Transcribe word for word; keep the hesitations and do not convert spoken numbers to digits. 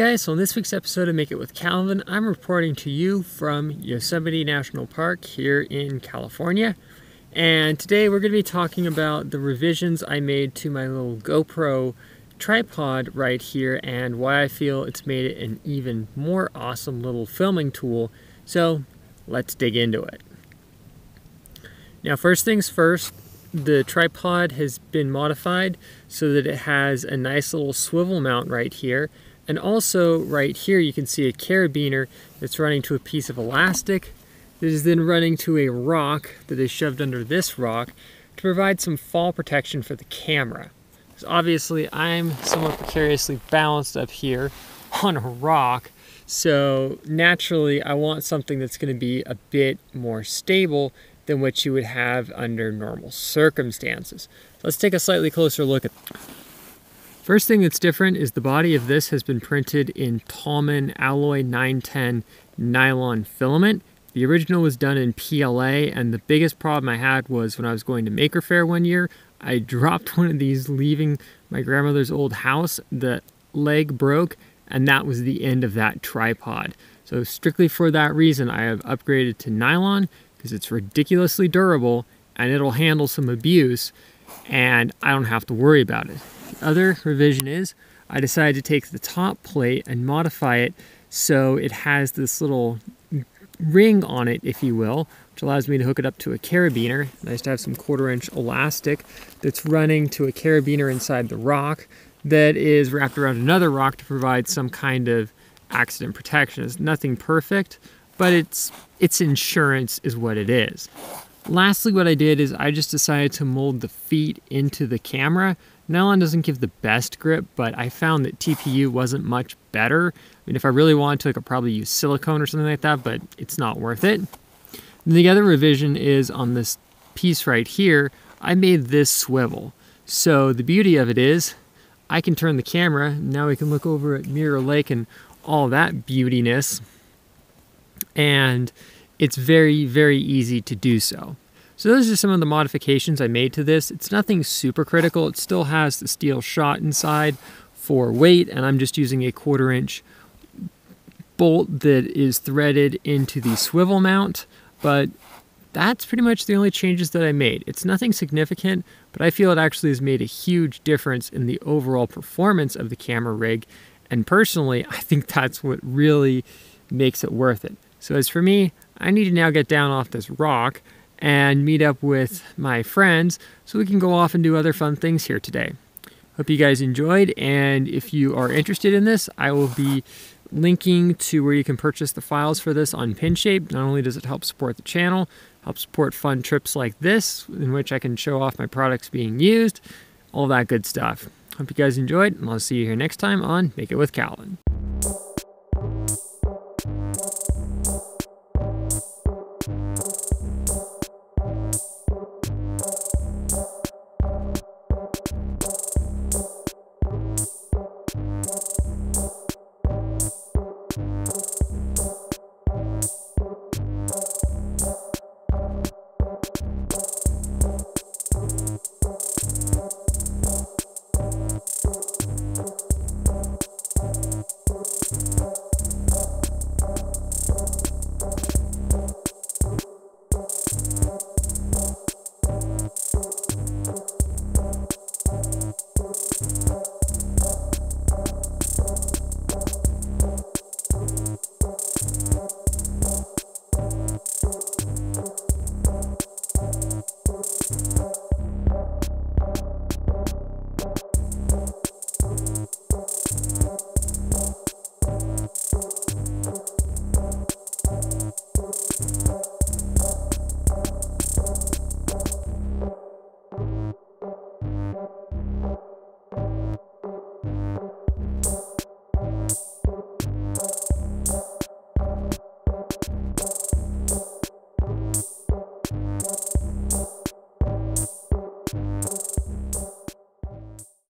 Guys, so in this week's episode of Make It with Calvin, I'm reporting to you from Yosemite National Park here in California. And today we're going to be talking about the revisions I made to my little GoPro tripod right here and why I feel it's made it an even more awesome little filming tool. So let's dig into it. Now, first things first, the tripod has been modified so that it has a nice little swivel mount right here. And also right here you can see a carabiner that's running to a piece of elastic that is then running to a rock that is shoved under this rock to provide some fall protection for the camera. Because obviously I'm somewhat precariously balanced up here on a rock, so naturally I want something that's going to be a bit more stable than what you would have under normal circumstances. So let's take a slightly closer look at that. First thing that's different is the body of this has been printed in Taulman alloy nine ten nylon filament. The original was done in P L A, and the biggest problem I had was when I was going to Maker Faire one year, I dropped one of these leaving my grandmother's old house, the leg broke, and that was the end of that tripod. So strictly for that reason, I have upgraded to nylon because it's ridiculously durable and it'll handle some abuse and I don't have to worry about it. Other revision is I decided to take the top plate and modify it so it has this little ring on it, if you will, which allows me to hook it up to a carabiner. Nice to have some quarter inch elastic that's running to a carabiner inside the rock that is wrapped around another rock to provide some kind of accident protection. It's nothing perfect, but it's it's insurance is what it is. Lastly, what I did is I just decided to mold the feet into the camera. Nylon doesn't give the best grip, but I found that T P U wasn't much better. I mean, if I really wanted to, I could probably use silicone or something like that, but it's not worth it. And the other revision is on this piece right here, I made this swivel. So the beauty of it is I can turn the camera. Now we can look over at Mirror Lake and all that beautiness. And it's very, very easy to do so. So those are some of the modifications I made to this. It's nothing super critical. It still has the steel shot inside for weight, and I'm just using a quarter inch bolt that is threaded into the swivel mount, but that's pretty much the only changes that I made. It's nothing significant, but I feel it actually has made a huge difference in the overall performance of the camera rig, and personally, I think that's what really makes it worth it. So as for me, I need to now get down off this rock and meet up with my friends so we can go off and do other fun things here today. Hope you guys enjoyed, and if you are interested in this, I will be linking to where you can purchase the files for this on Pinshape. Not only does it help support the channel, help support fun trips like this in which I can show off my products being used, all that good stuff. Hope you guys enjoyed, and I'll see you here next time on Make It with Calvin.